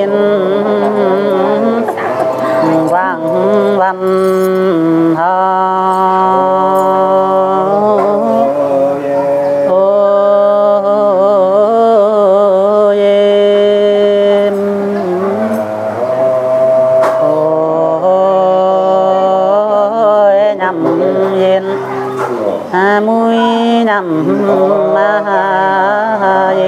ชินวังวันหาโอเยนโอยำเย็นมุยยำมาเย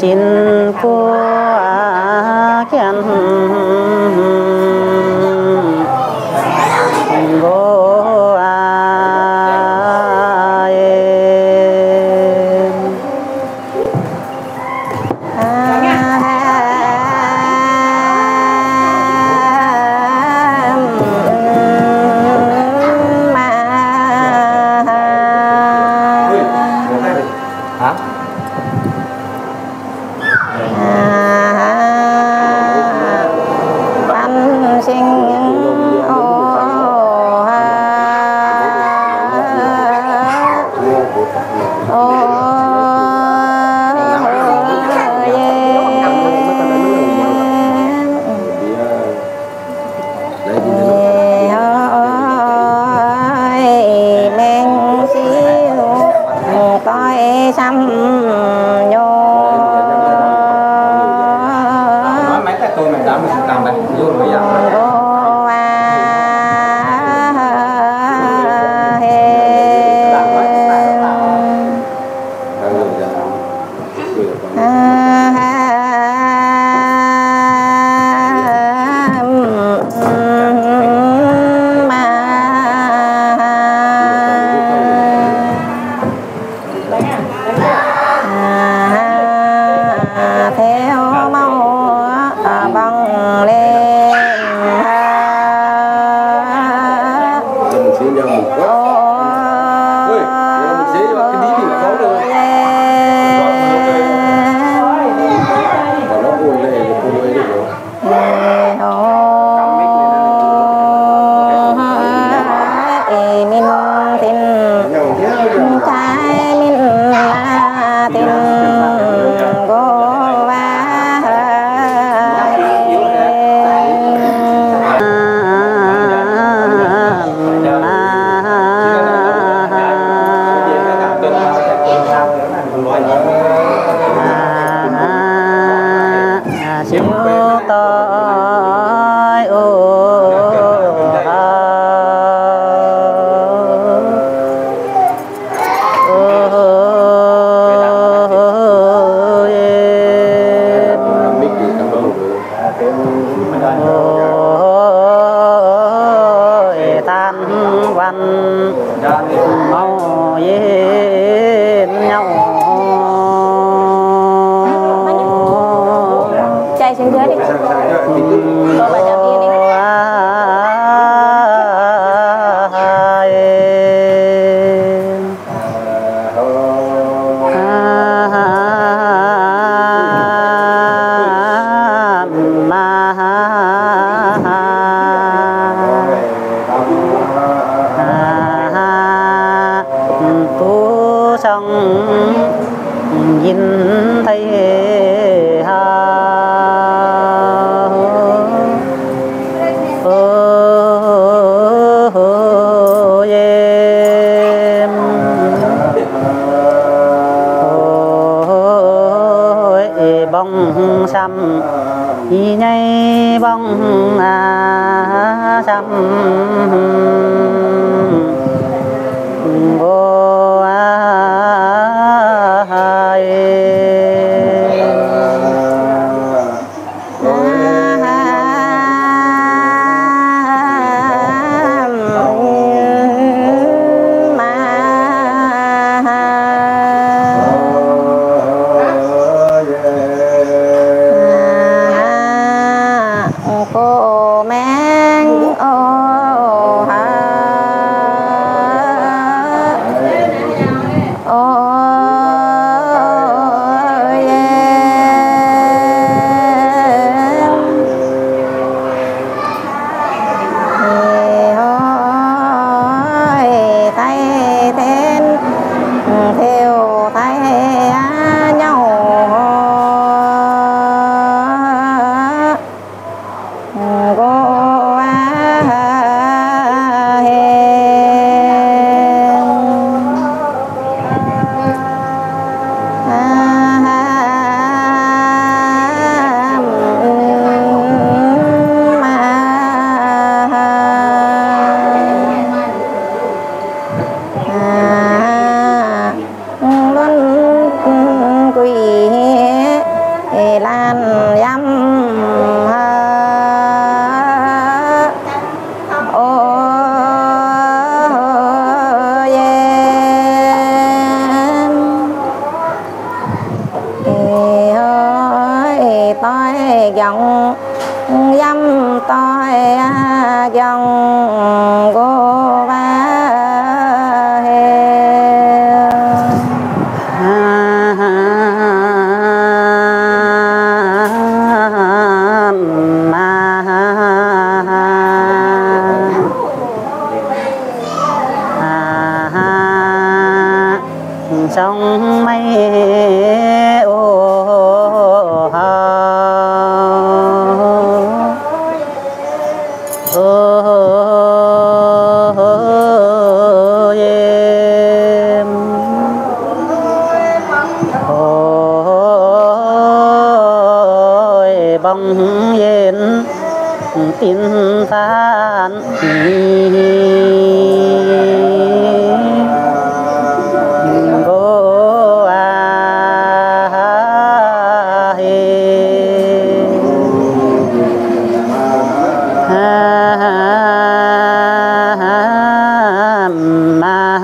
ช สินผัวเขียนบัวเอ็มมา lan yam dòng dâm tôi dòng cô ba sông mây bóng yên tin phán cô à ha ma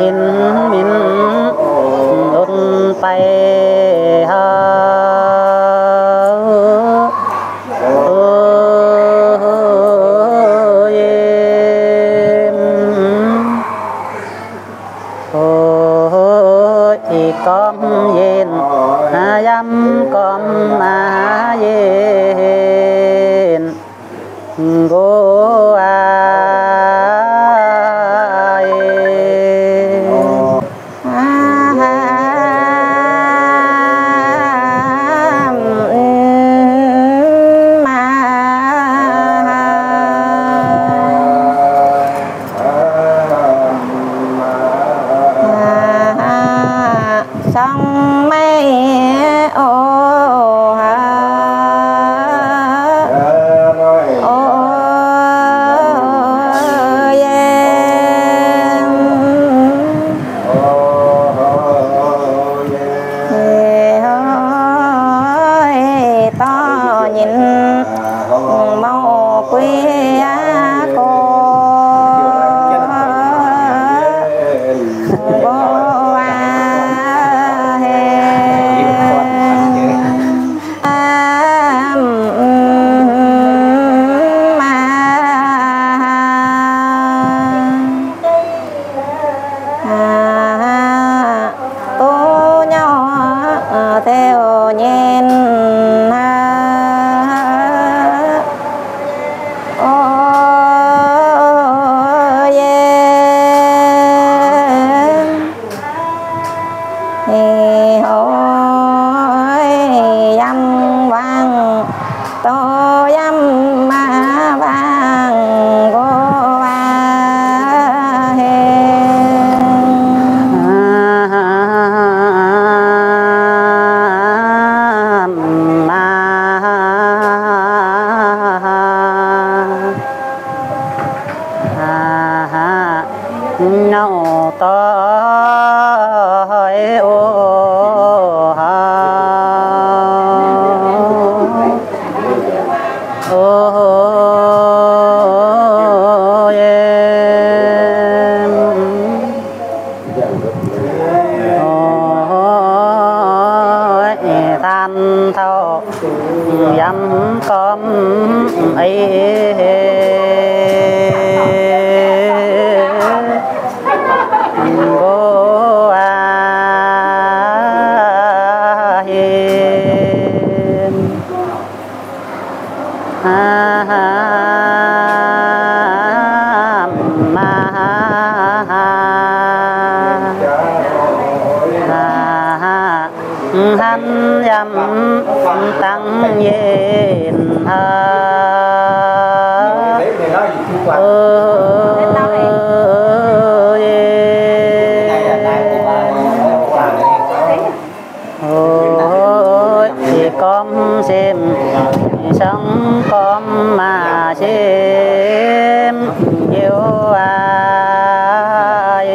thiên minh đốt tay ha ôi con yên dám con mà yên cô sông mây ô ha ô yên thì hơi to nhìn mau quý theo nhen oh yeah thì hỏi dâm vang to dâm mà vang cô ba nâu tối ô ha ô em ôi tan thâu dám cơm ấy han yam tăng yên ha ôi thì con xem sống con mà xem yêu ai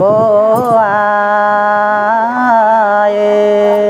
Go, I.